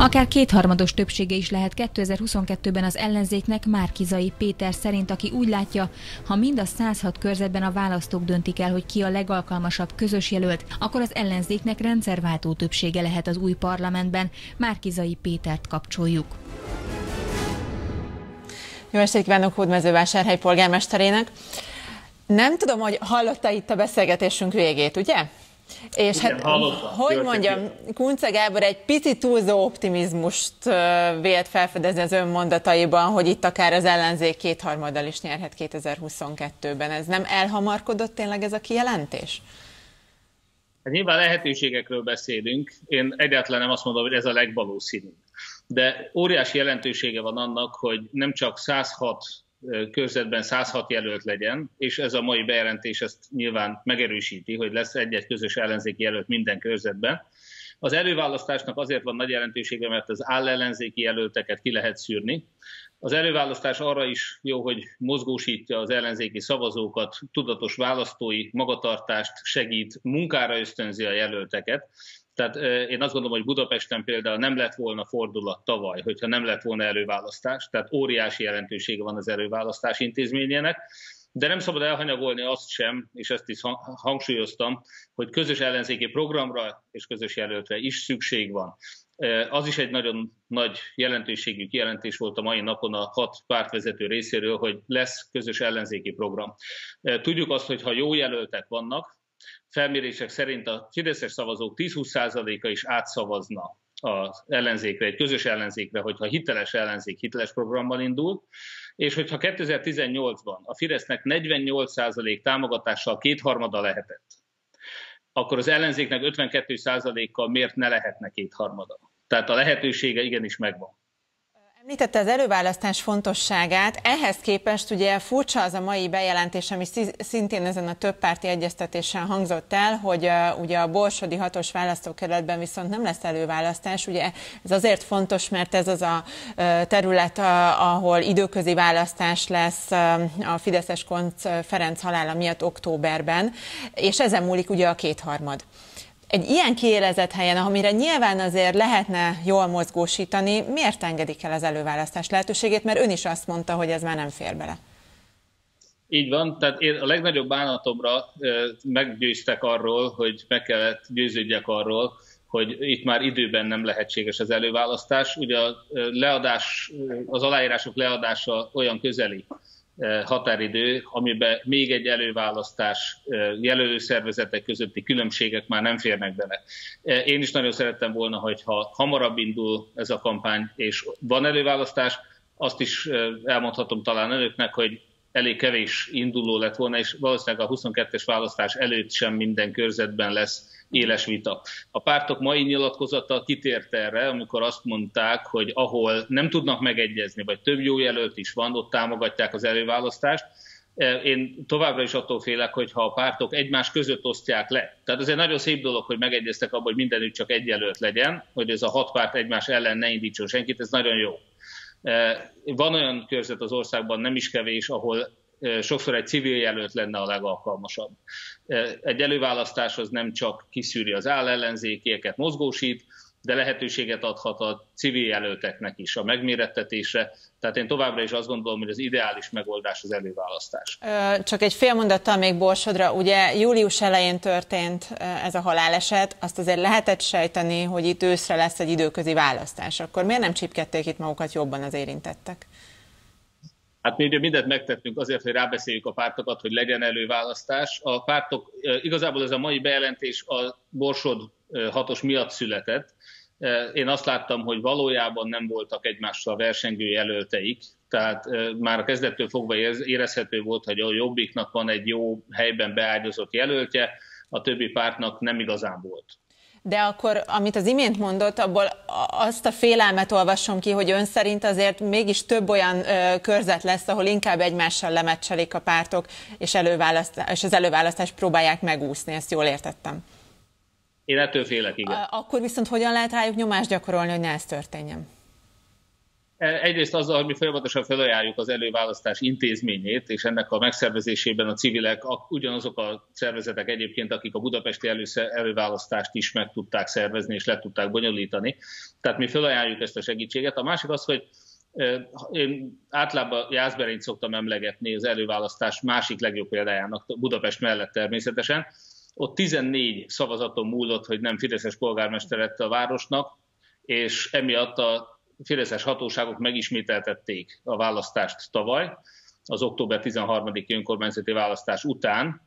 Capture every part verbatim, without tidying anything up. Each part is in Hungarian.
Akár kétharmados többsége is lehet kétezer-huszonkettőben az ellenzéknek Márki-Zay Péter szerint, aki úgy látja, ha mind a százhat körzetben a választók döntik el, hogy ki a legalkalmasabb közös jelölt, akkor az ellenzéknek rendszerváltó többsége lehet az új parlamentben. Márki-Zay Pétert kapcsoljuk. Jó estét kívánok Hódmezővásárhely polgármesterének. Nem tudom, hogy hallotta itt a beszélgetésünk végét, ugye? És igen, hát, hallottam. Hogy mondjam, Kuncze Gábor egy picit túlzó optimizmust vélt felfedezni az önmondataiban, hogy itt akár az ellenzék kétharmaddal is nyerhet kétezer-huszonkettőben. Ez nem elhamarkodott tényleg ez a kijelentés? Hát nyilván lehetőségekről beszélünk. Én egyáltalán nem azt mondom, hogy ez a legvalószínűbb. De óriási jelentősége van annak, hogy nem csak százhat körzetben százhat jelölt legyen, és ez a mai bejelentés ezt nyilván megerősíti, hogy lesz egy-egy közös ellenzéki jelölt minden körzetben. Az előválasztásnak azért van nagy jelentősége, mert az állellenzéki jelölteket ki lehet szűrni. Az előválasztás arra is jó, hogy mozgósítja az ellenzéki szavazókat, tudatos választói magatartást segít, munkára ösztönzi a jelölteket. Tehát én azt gondolom, hogy Budapesten például nem lett volna fordulat tavaly, hogyha nem lett volna előválasztás, tehát óriási jelentősége van az előválasztás intézményének, de nem szabad elhanyagolni azt sem, és ezt is hangsúlyoztam, hogy közös ellenzéki programra és közös jelöltre is szükség van. Az is egy nagyon nagy jelentőségű kijelentés volt a mai napon a hat pártvezető részéről, hogy lesz közös ellenzéki program. Tudjuk azt, hogy ha jó jelöltek vannak, felmérések szerint a fideszes szavazók tíz-húsz százaléka is átszavazna az ellenzékre, egy közös ellenzékre, hogyha hiteles ellenzék hiteles programban indul, és hogyha kétezer-tizennyolcban a Fidesznek negyvennyolc százalék támogatással kétharmada lehetett, akkor az ellenzéknek ötvenkét százalékkal miért ne lehetne kétharmada? Tehát a lehetősége igenis megvan. Említette az előválasztás fontosságát, ehhez képest ugye furcsa az a mai bejelentés, ami szintén ezen a többpárti egyeztetésen hangzott el, hogy uh, ugye a borsodi hatos választókerületben viszont nem lesz előválasztás. Ugye ez azért fontos, mert ez az a uh, terület, uh, ahol időközi választás lesz uh, a fideszes Konc Ferenc halála miatt októberben, és ezen múlik ugye a kétharmad. Egy ilyen kiélezett helyen, amire nyilván azért lehetne jól mozgósítani, miért engedik el az előválasztás lehetőségét? Mert ön is azt mondta, hogy ez már nem fér bele. Így van, tehát én a legnagyobb bánatomra meggyőztek arról, hogy meg kellett győződjek arról, hogy itt már időben nem lehetséges az előválasztás. Ugye a leadás, az aláírások leadása olyan közeli határidő, amiben még egy előválasztás, jelölő szervezetek közötti különbségek már nem férnek bele. Én is nagyon szerettem volna, hogyha hamarabb indul ez a kampány, és van előválasztás, azt is elmondhatom talán önöknek, hogy elég kevés induló lett volna, és valószínűleg a huszonkettes választás előtt sem minden körzetben lesz éles vita. A pártok mai nyilatkozata kitért erre, amikor azt mondták, hogy ahol nem tudnak megegyezni, vagy több jó jelölt is van, ott támogatják az előválasztást. Én továbbra is attól félek, hogy ha a pártok egymás között osztják le. Tehát ez egy nagyon szép dolog, hogy megegyeztek abban, hogy mindenütt csak egy jelölt legyen, hogy ez a hat párt egymás ellen ne indítson senkit, ez nagyon jó. Van olyan körzet az országban, nem is kevés, ahol sokszor egy civil jelölt lenne a legalkalmasabb. Egy előválasztás az nem csak kiszűri az állellenzékieket, mozgósít, de lehetőséget adhat a civil jelölteknek is a megmérettetésre. Tehát én továbbra is azt gondolom, hogy az ideális megoldás az előválasztás. Csak egy fél mondattal még Borsodra. Ugye július elején történt ez a haláleset, azt azért lehetett sejteni, hogy itt őszre lesz egy időközi választás. Akkor miért nem csípkedték itt magukat jobban az érintettek? Hát mi ugye mindent megtettünk azért, hogy rábeszéljük a pártokat, hogy legyen előválasztás. A pártok, igazából ez a mai bejelentés a Borsod hatos miatt született. Én azt láttam, hogy valójában nem voltak egymással versengő jelölteik, tehát már a kezdettől fogva érezhető volt, hogy a Jobbiknak van egy jó helyben beágyazott jelöltje, a többi pártnak nem igazán volt. De akkor, amit az imént mondott, abból azt a félelmet olvasom ki, hogy ön szerint azért mégis több olyan ö, körzet lesz, ahol inkább egymással lemeccselik a pártok, és, és az előválasztást próbálják megúszni, ezt jól értettem. Én ettől félek, igen. Akkor viszont hogyan lehet rájuk nyomást gyakorolni, hogy ne ez történjen? Egyrészt azzal, mi folyamatosan felajánljuk az előválasztás intézményét, és ennek a megszervezésében a civilek, ugyanazok a szervezetek egyébként, akik a budapesti előválasztást is meg tudták szervezni, és le tudták bonyolítani. Tehát mi felajánljuk ezt a segítséget. A másik az, hogy én általában Jászberényt szoktam emlegetni az előválasztás másik legjobb példájának, Budapest mellett természetesen. Ott tizennégy szavazaton múlott, hogy nem fideszes polgármester lett a városnak, és emiatt a fideszes hatóságok megismételtették a választást tavaly, az október tizenharmadikai önkormányzati választás után.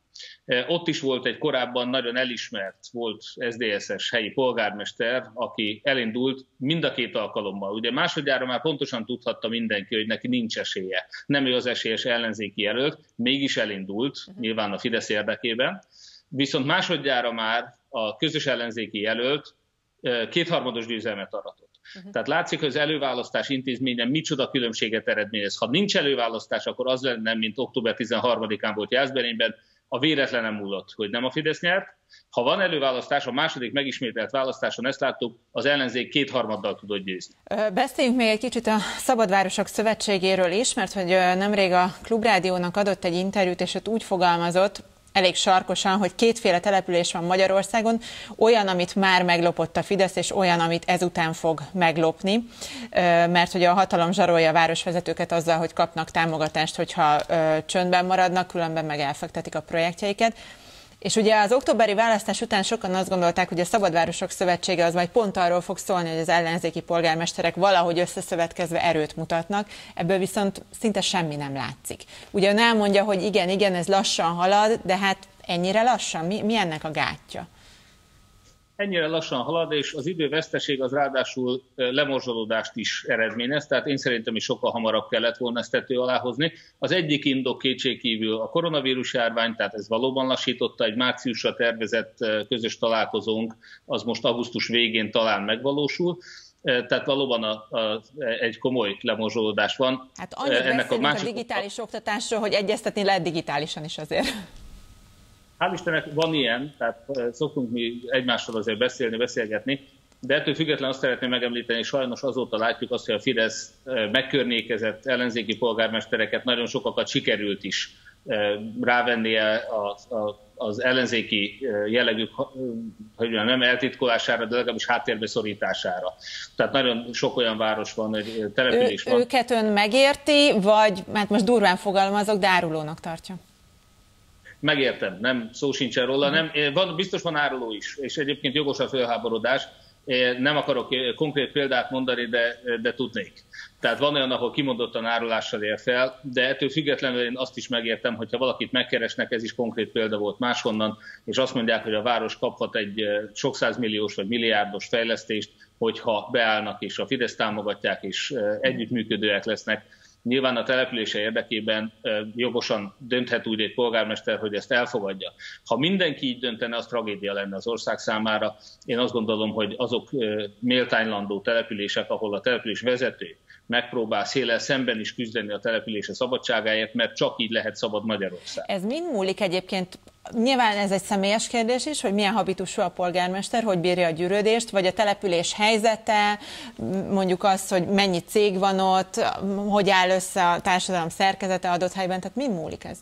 Ott is volt egy korábban nagyon elismert, volt es zé dé eszes helyi polgármester, aki elindult mind a két alkalommal. Ugye másodjára már pontosan tudhatta mindenki, hogy neki nincs esélye. Nem ő az esélyes ellenzéki jelölt, mégis elindult, nyilván a Fidesz érdekében. Viszont másodjára már a közös ellenzéki jelölt kétharmados győzelmet aratott. Uh-huh. Tehát látszik, hogy az előválasztás intézménye micsoda különbséget eredményez. Ha nincs előválasztás, akkor az lenne, mint október tizenharmadikán volt Jászberényben, a véletlenem múlott, hogy nem a Fidesz nyert. Ha van előválasztás, a második megismételt választáson, ezt láttuk, az ellenzék kétharmaddal tudott győzni. Beszéljünk még egy kicsit a Szabadvárosok Szövetségéről is, mert hogy nemrég a Klubrádiónak adott egy interjút, és ott úgy fogalmazott, elég sarkosan, hogy kétféle település van Magyarországon, olyan, amit már meglopott a Fidesz, és olyan, amit ezután fog meglopni, mert hogy a hatalom zsarolja a városvezetőket azzal, hogy kapnak támogatást, hogyha csöndben maradnak, különben meg elfektetik a projektjeiket. És ugye az októberi választás után sokan azt gondolták, hogy a Szabadvárosok Szövetsége az majd pont arról fog szólni, hogy az ellenzéki polgármesterek valahogy összeszövetkezve erőt mutatnak, ebből viszont szinte semmi nem látszik. Ugye nem mondja, hogy igen, igen, ez lassan halad, de hát ennyire lassan? Mi, mi ennek a gátja? Ennyire lassan halad, és az időveszteség az ráadásul lemorzsolódást is eredményez, tehát én szerintem is sokkal hamarabb kellett volna ezt tető alá hozni. Az egyik indok kétségkívül a koronavírus járvány, tehát ez valóban lassította, egy márciusra tervezett közös találkozónk, az most augusztus végén talán megvalósul, tehát valóban a, a, egy komoly lemorzsolódás van. Hát annyit ennek a, másik... a digitális oktatásról, hogy egyeztetni lehet digitálisan is azért. Hál' Istennek van ilyen, tehát szoktunk mi egymással azért beszélni, beszélgetni, de ettől függetlenül azt szeretném megemlíteni, sajnos azóta látjuk azt, hogy a Fidesz megkörnyékezett ellenzéki polgármestereket, nagyon sokakat sikerült is rávennie az, az ellenzéki jellegük, hogy nem eltitkolására, de legalábbis háttérbe szorítására. Tehát nagyon sok olyan város van, hogy település van. Ő, őket ön megérti, vagy, mert most durván fogalmazok, de árulónak tartja? Megértem, nem, szó sincsen róla, nem, van, biztos van áruló is, és egyébként jogos a fölháborodás, nem akarok konkrét példát mondani, de, de tudnék. Tehát van olyan, ahol kimondottan árulással ér fel, de ettől függetlenül én azt is megértem, hogyha valakit megkeresnek, ez is konkrét példa volt máshonnan, és azt mondják, hogy a város kaphat egy sok százmilliós vagy milliárdos fejlesztést, hogyha beállnak és a Fidesz támogatják, és együttműködőek lesznek. Nyilván a települése érdekében jogosan dönthet úgy egy polgármester, hogy ezt elfogadja. Ha mindenki így döntene, az tragédia lenne az ország számára. Én azt gondolom, hogy azok méltánylandó települések, ahol a település vezető megpróbál széllel szemben is küzdeni a települése szabadságáért, mert csak így lehet szabad Magyarország. Ez mind múlik egyébként? Nyilván ez egy személyes kérdés is, hogy milyen habitusú a polgármester, hogy bírja a gyűrődést, vagy a település helyzete, mondjuk az, hogy mennyi cég van ott, hogy áll össze a társadalom szerkezete adott helyben, tehát mind múlik ez?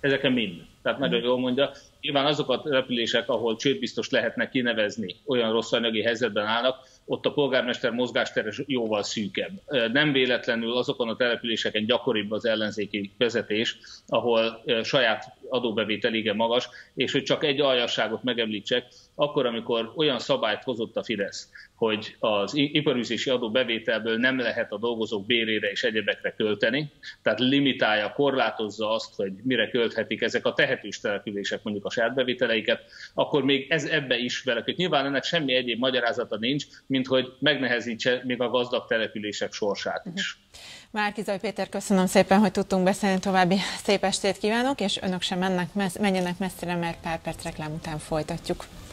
Ezeken mind. Tehát nagyon jól mondja. Nyilván azok a települések, ahol csődbiztos lehetne kinevezni, olyan rossz anyagi helyzetben állnak, ott a polgármester mozgástere jóval szűkebb. Nem véletlenül azokon a településeken gyakoribb az ellenzéki vezetés, ahol saját adóbevétel igen magas, és hogy csak egy aljasságot megemlítsek, akkor, amikor olyan szabályt hozott a Fidesz, hogy az iparűzési adóbevételből nem lehet a dolgozók bérére és egyebekre költeni, tehát limitálja, korlátozza azt, hogy mire költhetik ezek a tehetős települések mondjuk a saját bevételeiket, akkor még ez ebbe is beleköt. Nyilván ennek semmi egyéb magyarázata nincs, mint hogy megnehezítse még a gazdag települések sorsát is. Márki-Zay Péter, köszönöm szépen, hogy tudtunk beszélni, további szép estét kívánok, és önök sem mennek, menjenek messzire, mert pár perc reklám után folytatjuk.